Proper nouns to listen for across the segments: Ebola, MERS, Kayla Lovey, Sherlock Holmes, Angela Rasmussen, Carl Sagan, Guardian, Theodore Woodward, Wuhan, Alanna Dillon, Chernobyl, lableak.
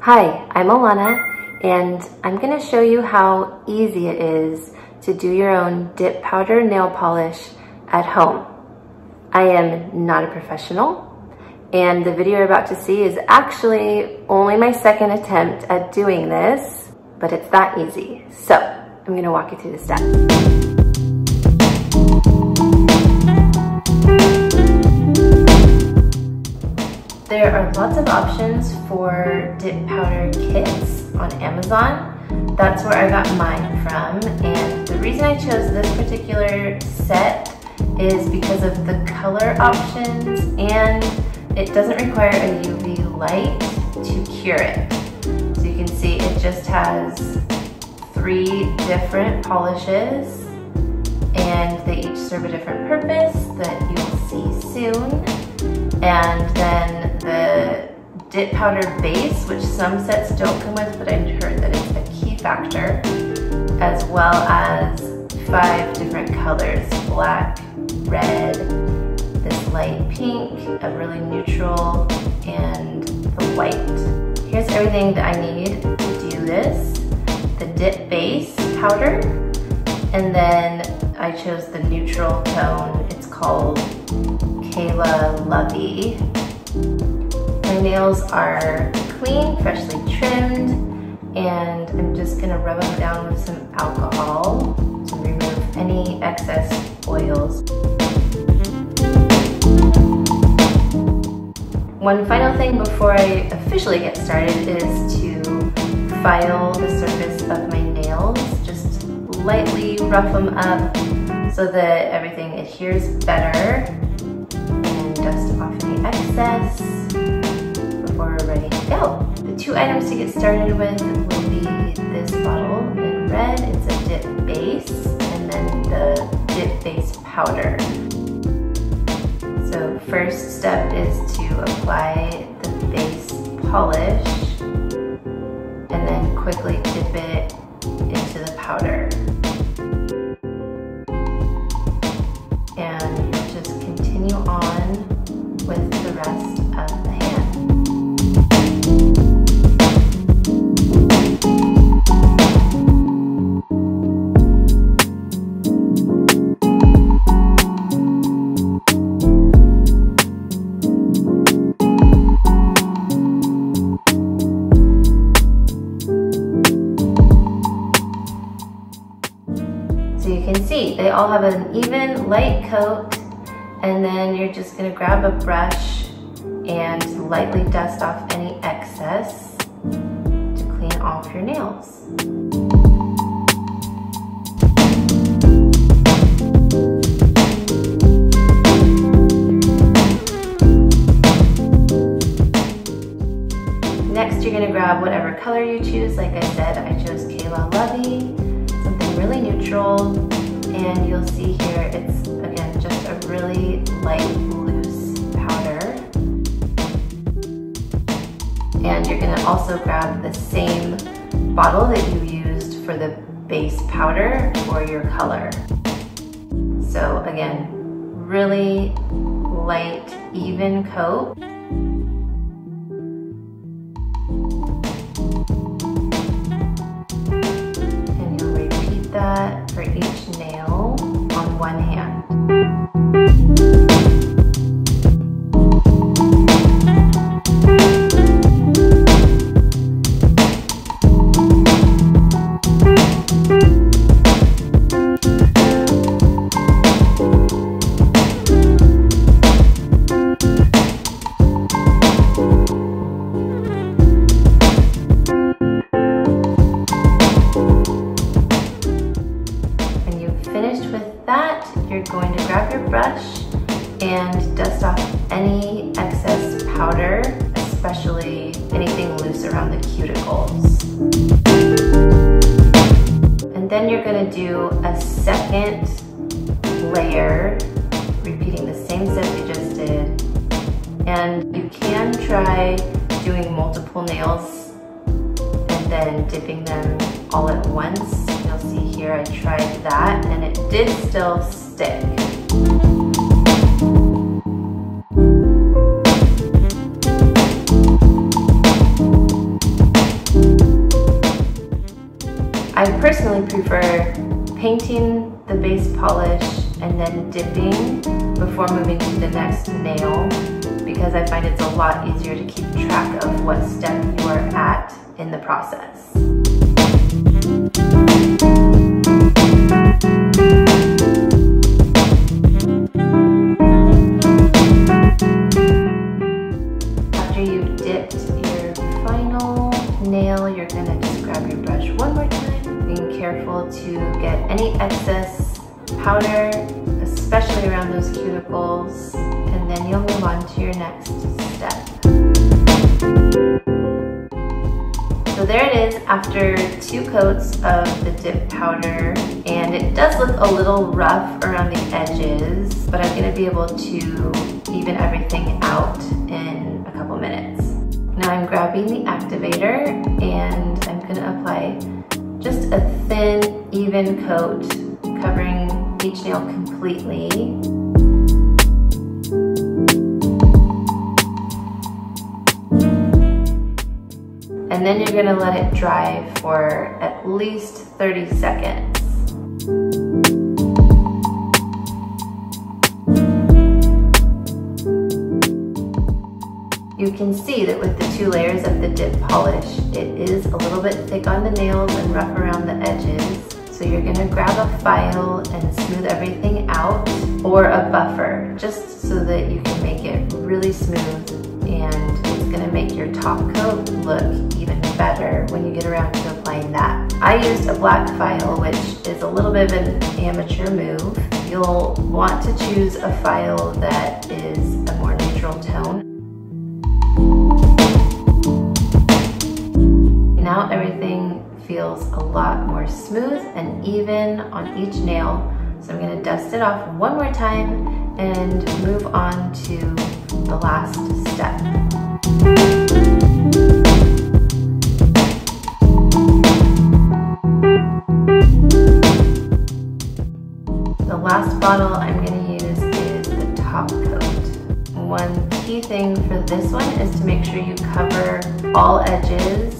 Hi, I'm Alana, and I'm going to show you how easy it is to do your own dip powder nail polish at home. I am not a professional, and the video you're about to see is actually only my second attempt at doing this, but it's that easy. So I'm going to walk you through the steps. There are lots of options for dip powder kits on Amazon. That's where I got mine from, and the reason I chose this particular set is because of the color options, and it doesn't require a UV light to cure it. So you can see it just has 3 different polishes, and they each serve a different purpose that you will see soon. And then the dip powder base, which some sets don't come with, but I've heard that it's a key factor, as well as 5 different colors: black, red, this light pink, a really neutral, and the white. Here's everything that I need to do this: the dip base powder, and then I chose the neutral tone. It's called Kayla Lovey. My nails are clean, freshly trimmed, and I'm just gonna rub them down with some alcohol to remove any excess oils. One final thing before I officially get started is to file the surface of my nails. Just lightly rough them up so that everything adheres better, and dust off any excess. We're ready to go. The 2 items to get started with will be this bottle in red. It's a dip base, and then the dip base powder. So first step is to apply the base polish and then quickly dip it into the powder. And just continue on with the rest of the hand. They all have an even light coat, and then you're just going to grab a brush and lightly dust off any excess to clean off your nails. Next, you're going to grab whatever color you choose. Like I said, I chose Kayla Lovey, something really neutral. And you'll see here, it's again just a really light, loose powder. And you're going to also grab the same bottle that you used for the base powder for your color. So again, really light, even coat. And you'll repeat that for each nail. One hand. You're going to grab your brush and dust off any excess powder, especially anything loose around the cuticles. And then you're going to do a second layer, repeating the same steps you just did. And you can try doing multiple nails and then dipping them all at once. You'll see here I tried that, and it did still stick. personally prefer painting the base polish and then dipping before moving to the next nail, because I find it's a lot easier to keep track of what step you are at in the process. After you've dipped your final nail, you're gonna just grab your brush one more time, being careful to get any excess powder, especially around those cuticles, and then you'll move on to your next step. So there it is after two coats of the dip powder, and it does look a little rough around the edges, but I'm gonna be able to even everything out in a couple minutes. Now I'm grabbing the activator and I'm gonna apply just a thin, even coat covering each nail completely. And then you're gonna let it dry for at least 30 seconds. You can see that with the two layers of the dip polish, it is a little bit thick on the nails and rough around the edges. So you're gonna grab a file and smooth everything out, or a buffer, just so that you can make it really smooth, and it's gonna make your top coat look even better when you get around to applying that. I used a black file, which is a little bit of an amateur move. You'll want to choose a file that is a more neutral tone. Now everything feels a lot more smooth and even on each nail. So I'm gonna dust it off one more time and move on to the last step. The last bottle I'm gonna use is the top coat. One key thing for this one is to make sure you cover all edges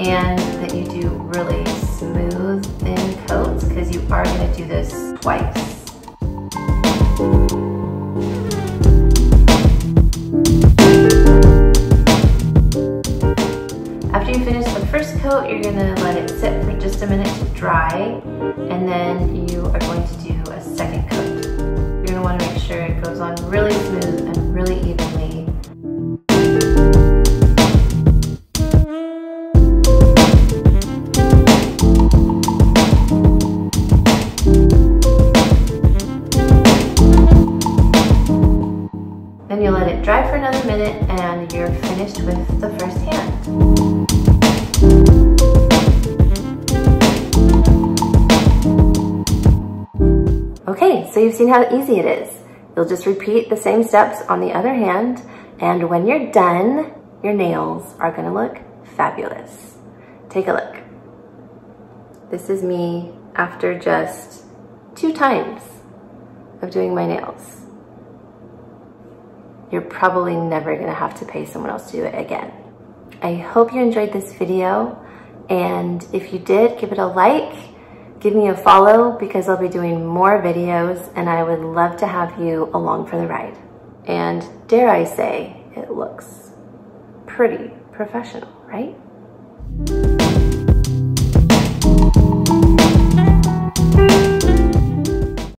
and that you do really smooth, thin coats, because you are going to do this twice. After you finish the first coat, you're going to let it sit for just a minute to dry, and then you are going to do a second coat. You're going to want to make sure it goes on really smooth and really evenly. Dry for another minute and you're finished with the first hand. Okay, so you've seen how easy it is. You'll just repeat the same steps on the other hand, and when you're done, your nails are gonna look fabulous. Take a look. This is me after just two times of doing my nails. You're probably never gonna have to pay someone else to do it again. I hope you enjoyed this video, and if you did, give it a like, give me a follow, because I'll be doing more videos and I would love to have you along for the ride. And dare I say, it looks pretty professional, right?